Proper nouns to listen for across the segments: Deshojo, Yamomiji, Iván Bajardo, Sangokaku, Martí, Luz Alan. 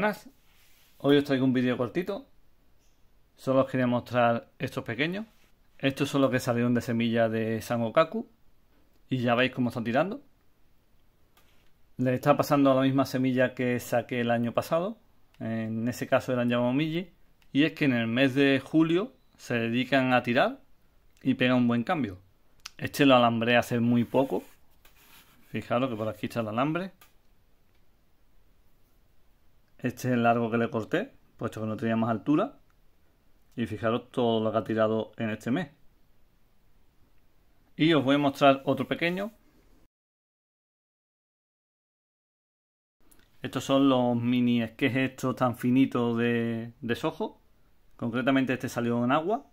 buenas, hoy os traigo un vídeo cortito, solo os quería mostrar estos pequeños. Estos son los que salieron de semilla de Sangokaku y ya veis cómo están tirando. Les está pasando a la misma semilla que saqué el año pasado, en ese caso eran Yamomiji, y es que en el mes de julio se dedican a tirar y pega un buen cambio. Este lo alambré hace muy poco, fijaros que por aquí está el alambre. Este es el largo que le corté, puesto que no tenía más altura. Y fijaros todo lo que ha tirado en este mes. Y os voy a mostrar otro pequeño. Estos son los mini esquejes estos tan finitos de Deshojo. Concretamente este salió en agua.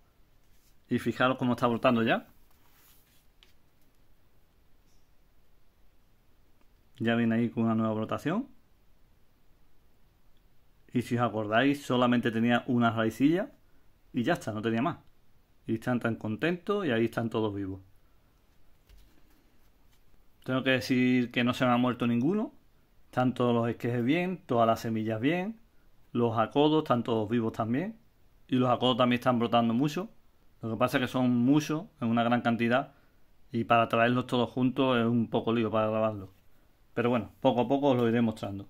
Y fijaros cómo está brotando ya. Ya viene ahí con una nueva brotación. Y si os acordáis, solamente tenía una raicilla y ya está, no tenía más. Y están tan contentos y ahí están todos vivos. Tengo que decir que no se me ha muerto ninguno. Están todos los esquejes bien, todas las semillas bien. Los acodos están todos vivos también. Y los acodos también están brotando mucho. Lo que pasa es que son muchos, en una gran cantidad. Y para traerlos todos juntos es un poco lío para grabarlos. Pero bueno, poco a poco os lo iré mostrando.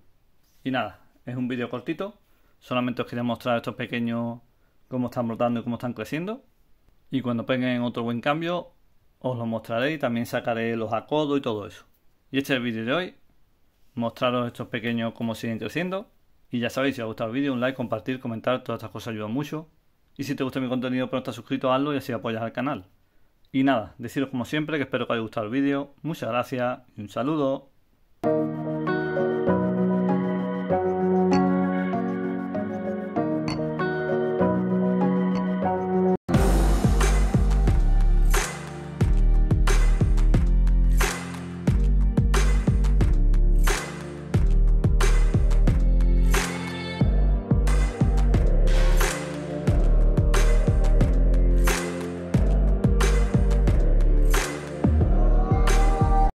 Y nada. Es un vídeo cortito, solamente os quería mostrar estos pequeños cómo están brotando y cómo están creciendo. Y cuando peguen otro buen cambio, os lo mostraré y también sacaré los acodos y todo eso. Y este es el vídeo de hoy, mostraros estos pequeños cómo siguen creciendo. Y ya sabéis, si os ha gustado el vídeo, un like, compartir, comentar, todas estas cosas ayudan mucho. Y si te gusta mi contenido pero no estás suscrito, hazlo y así apoyas al canal. Y nada, deciros como siempre que espero que os haya gustado el vídeo, muchas gracias y un saludo.